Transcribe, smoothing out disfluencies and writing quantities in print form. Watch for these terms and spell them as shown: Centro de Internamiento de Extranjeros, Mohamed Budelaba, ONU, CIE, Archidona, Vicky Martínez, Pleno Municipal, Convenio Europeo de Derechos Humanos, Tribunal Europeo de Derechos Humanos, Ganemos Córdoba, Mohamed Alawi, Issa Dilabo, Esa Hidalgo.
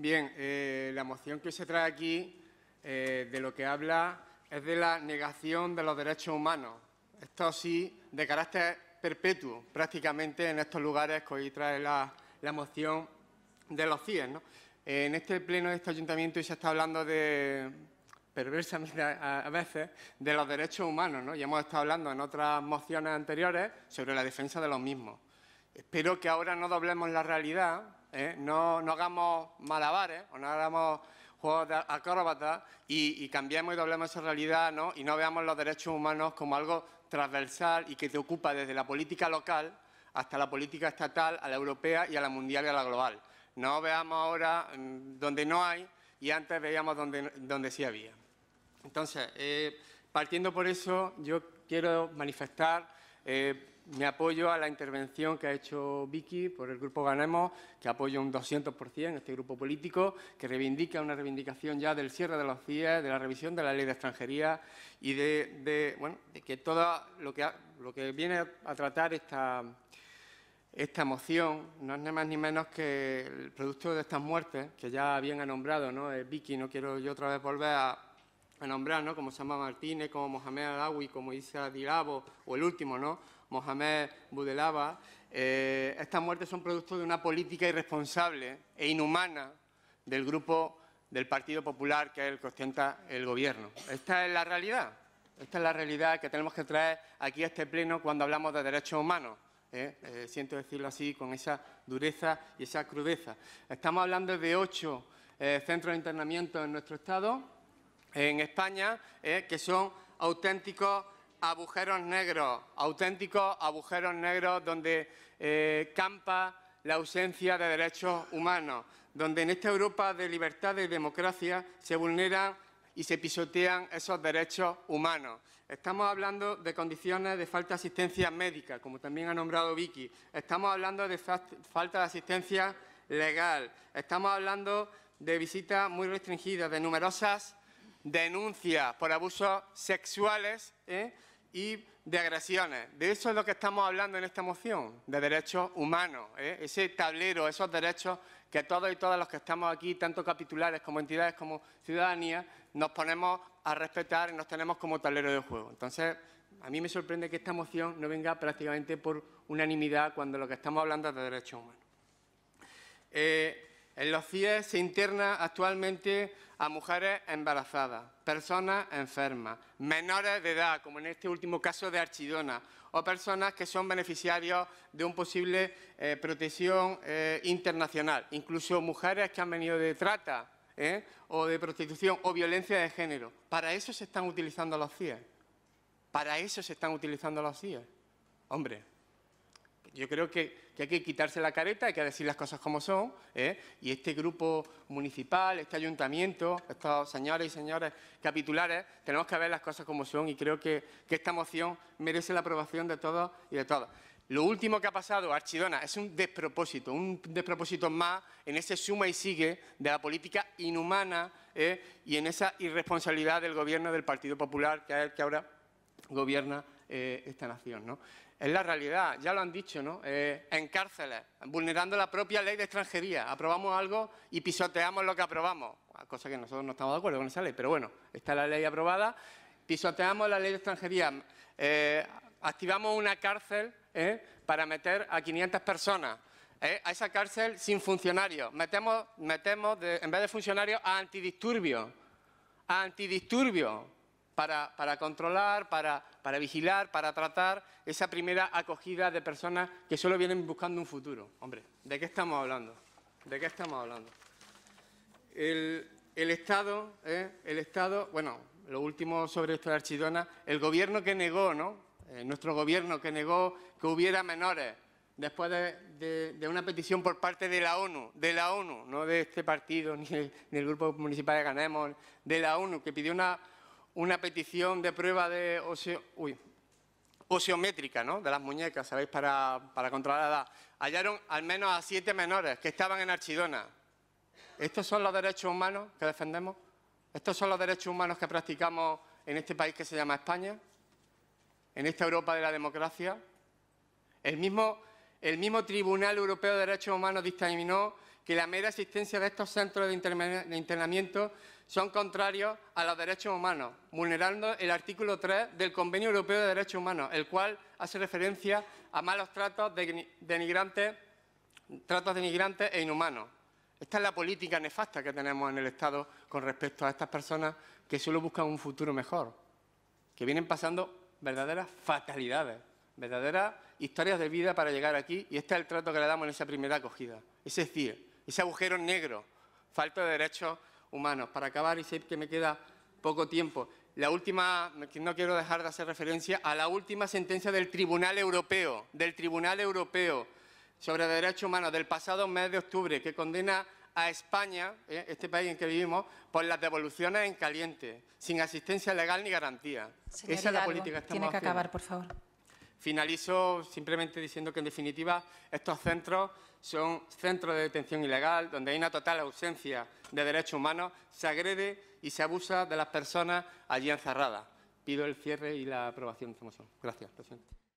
Bien, la moción que hoy se trae aquí de lo que habla es de la negación de los derechos humanos. Esto sí, de carácter perpetuo, prácticamente en estos lugares que hoy trae la moción de los CIE, ¿no? En este pleno de este ayuntamiento hoy se está hablando de, perversamente a veces, de los derechos humanos, ¿no? Y hemos estado hablando en otras mociones anteriores sobre la defensa de los mismos. Espero que ahora no doblemos la realidad, no hagamos malabares o no hagamos juegos de acróbatas y cambiemos y doblemos esa realidad, ¿no? Y no veamos los derechos humanos como algo transversal y que te ocupa desde la política local hasta la política estatal, a la europea y a la mundial y a la global. No veamos ahora donde no hay y antes veíamos donde sí había. Entonces, partiendo por eso, yo quiero manifestar mi apoyo a la intervención que ha hecho Vicky por el Grupo Ganemos, que apoya un 200% este grupo político, que reivindica una reivindicación ya del cierre de los CIE, de la revisión de la ley de extranjería y de que todo lo que viene a tratar esta moción no es ni más ni menos que el producto de estas muertes, que ya bien ha nombrado, ¿no? Vicky, no quiero yo otra vez volver a nombrar, ¿no? Como Vicky Martínez, como Mohamed Alawi, como Issa Dilabo o el último, ¿no? Mohamed Budelaba. Estas muertes son producto de una política irresponsable e inhumana del grupo del Partido Popular, que es el que ostenta el Gobierno. Esta es la realidad. Esta es la realidad que tenemos que traer aquí a este pleno cuando hablamos de derechos humanos. Siento decirlo así, con esa dureza y esa crudeza. Estamos hablando de 8 centros de internamiento en nuestro Estado, en España, que son auténticos agujeros negros, donde campa la ausencia de derechos humanos, donde en esta Europa de libertad y democracia se vulneran y se pisotean esos derechos humanos. Estamos hablando de condiciones de falta de asistencia médica, como también ha nombrado Vicky. Estamos hablando de falta de asistencia legal. Estamos hablando de visitas muy restringidas, de numerosas denuncias por abusos sexuales y de agresiones. De eso es lo que estamos hablando en esta moción, de derechos humanos, ese tablero, esos derechos que todos y todas los que estamos aquí, tanto capitulares como entidades como ciudadanía, nos ponemos a respetar y nos tenemos como tablero de juego. Entonces, a mí me sorprende que esta moción no venga prácticamente por unanimidad cuando lo que estamos hablando es de derechos humanos. En los CIE se interna actualmente a mujeres embarazadas, personas enfermas, menores de edad, como en este último caso de Archidona, o personas que son beneficiarios de un posible protección internacional, incluso mujeres que han venido de trata o de prostitución o violencia de género. Para eso se están utilizando los CIE. Para eso se están utilizando los CIE. Hombre, yo creo que hay que quitarse la careta, hay que decir las cosas como son, y este grupo municipal, este ayuntamiento, estos señores y señoras capitulares, tenemos que ver las cosas como son y creo que esta moción merece la aprobación de todos y de todas. Lo último que ha pasado, Archidona, es un despropósito más en ese suma y sigue de la política inhumana y en esa irresponsabilidad del Gobierno del Partido Popular, que es el que ahora gobierna esta nación, ¿no? Es la realidad, ya lo han dicho, ¿no? En cárceles, vulnerando la propia ley de extranjería. Aprobamos algo y pisoteamos lo que aprobamos, cosa que nosotros no estamos de acuerdo con esa ley, pero bueno, está la ley aprobada. Pisoteamos la ley de extranjería, activamos una cárcel para meter a 500 personas, a esa cárcel sin funcionarios. En vez de funcionarios, a antidisturbios, para controlar, para vigilar, para tratar esa primera acogida de personas que solo vienen buscando un futuro. Hombre, ¿de qué estamos hablando? ¿De qué estamos hablando? El Estado, bueno, lo último sobre esto de Archidona, el Gobierno que negó, ¿no? Nuestro Gobierno que negó que hubiera menores después de una petición por parte de la ONU, no de este partido ni el Grupo Municipal de Ganemos, de la ONU, que pidió una petición de prueba de osiométrica, ¿no? De las muñecas, ¿sabéis? Para controlar la edad. Hallaron al menos a 7 menores que estaban en Archidona. ¿Estos son los derechos humanos que defendemos? ¿Estos son los derechos humanos que practicamos en este país que se llama España? ¿En esta Europa de la democracia? El mismo Tribunal Europeo de Derechos Humanos dictaminó que la mera existencia de estos centros de internamiento son contrarios a los derechos humanos, vulnerando el artículo 3 del Convenio Europeo de Derechos Humanos, el cual hace referencia a malos tratos denigrantes e inhumanos. Esta es la política nefasta que tenemos en el Estado con respecto a estas personas que solo buscan un futuro mejor, que vienen pasando verdaderas fatalidades, verdaderas historias de vida para llegar aquí, y este es el trato que le damos en esa primera acogida. Es decir, ese agujero negro, falta de derechos humanos. Para acabar, y sé que me queda poco tiempo, la última, no quiero dejar de hacer referencia a la última sentencia del Tribunal Europeo sobre Derechos Humanos del pasado mes de octubre, que condena a España, este país en que vivimos, por las devoluciones en caliente, sin asistencia legal ni garantía. Señor Esa Hidalgo, es la política que estamos haciendo. Tiene que acabar, por favor. Finalizo simplemente diciendo que, en definitiva, estos centros son centros de detención ilegal, donde hay una total ausencia de derechos humanos, se agrede y se abusa de las personas allí encerradas. Pido el cierre y la aprobación de esta moción. Gracias, presidente.